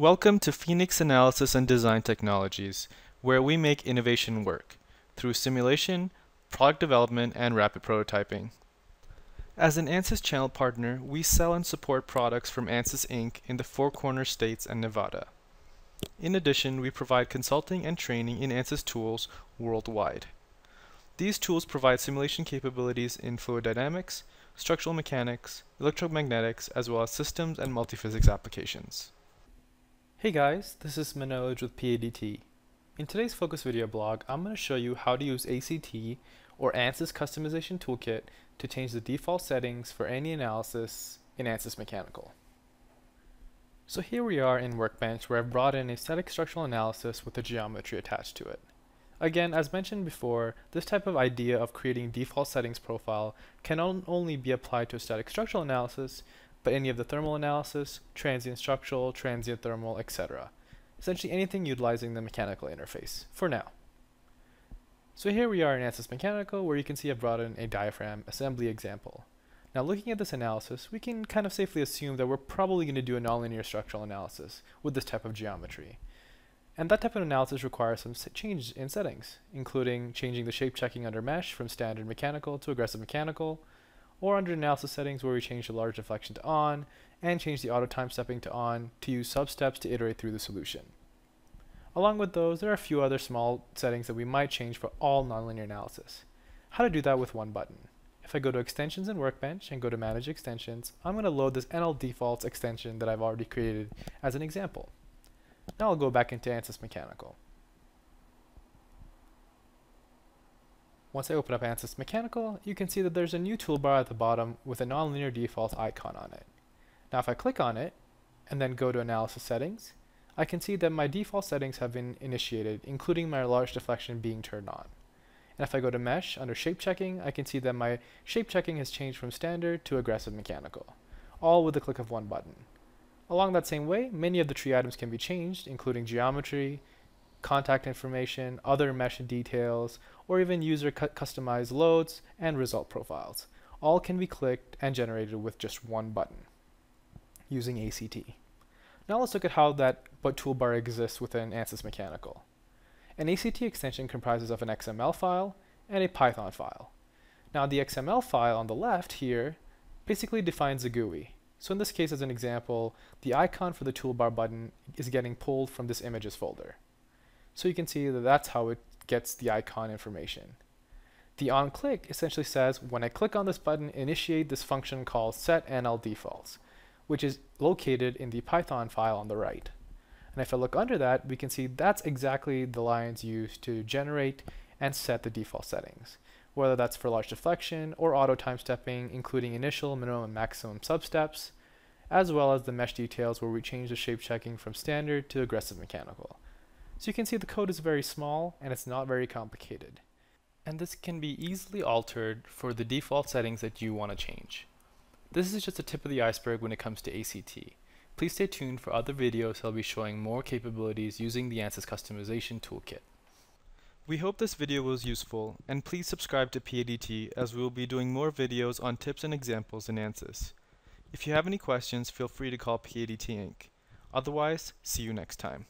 Welcome to Phoenix Analysis and Design Technologies, where we make innovation work through simulation, product development, and rapid prototyping. As an ANSYS channel partner, we sell and support products from ANSYS Inc. in the Four Corners states and Nevada. In addition, we provide consulting and training in ANSYS tools worldwide. These tools provide simulation capabilities in fluid dynamics, structural mechanics, electromagnetics, as well as systems and multiphysics applications. Hey guys, this is Manoj with PADT. In today's focus video blog, I'm going to show you how to use ACT or ANSYS Customization Toolkit to change the default settings for any analysis in ANSYS Mechanical. So here we are in Workbench, where I've brought in a static structural analysis with the geometry attached to it. Again, as mentioned before, this type of idea of creating default settings profile can not only be applied to a static structural analysis, but any of the thermal analysis, transient structural, transient thermal, etc. Essentially anything utilizing the mechanical interface, for now. So here we are in ANSYS Mechanical, where you can see I've brought in a diaphragm assembly example. Now looking at this analysis, we can kind of safely assume that we're probably going to do a nonlinear structural analysis with this type of geometry. And that type of analysis requires some change in settings, including changing the shape checking under mesh from standard mechanical to aggressive mechanical, or under analysis settings where we change the large deflection to on and change the auto time stepping to on to use sub-steps to iterate through the solution. Along with those, there are a few other small settings that we might change for all nonlinear analysis. How to do that with one button. If I go to Extensions in Workbench and go to Manage Extensions, I'm going to load this NL Defaults extension that I've already created as an example. Now I'll go back into ANSYS Mechanical. Once I open up ANSYS Mechanical, you can see that there's a new toolbar at the bottom with a nonlinear default icon on it. Now if I click on it and then go to Analysis Settings, I can see that my default settings have been initiated, including my large deflection being turned on. And if I go to Mesh under Shape Checking, I can see that my shape checking has changed from standard to aggressive mechanical, all with the click of one button. Along that same way, many of the tree items can be changed, including geometry, contact information, other mesh details, or even user customized loads and result profiles. All can be clicked and generated with just one button using ACT. Now let's look at how that toolbar exists within ANSYS Mechanical. An ACT extension comprises of an XML file and a Python file. Now the XML file on the left here basically defines a GUI. So in this case, as an example, the icon for the toolbar button is getting pulled from this images folder. So you can see that that's how it gets the icon information. The on-click essentially says, when I click on this button, initiate this function called setNLDefaults, which is located in the Python file on the right. And if I look under that, we can see that's exactly the lines used to generate and set the default settings, whether that's for large deflection or auto time stepping, including initial, minimum, and maximum substeps, as well as the mesh details where we change the shape checking from standard to aggressive mechanical. So you can see the code is very small and it's not very complicated. And this can be easily altered for the default settings that you want to change. This is just the tip of the iceberg when it comes to ACT. Please stay tuned for other videos that will be showing more capabilities using the ANSYS Customization Toolkit. We hope this video was useful, and please subscribe to PADT as we will be doing more videos on tips and examples in ANSYS. If you have any questions, feel free to call PADT Inc. Otherwise, see you next time.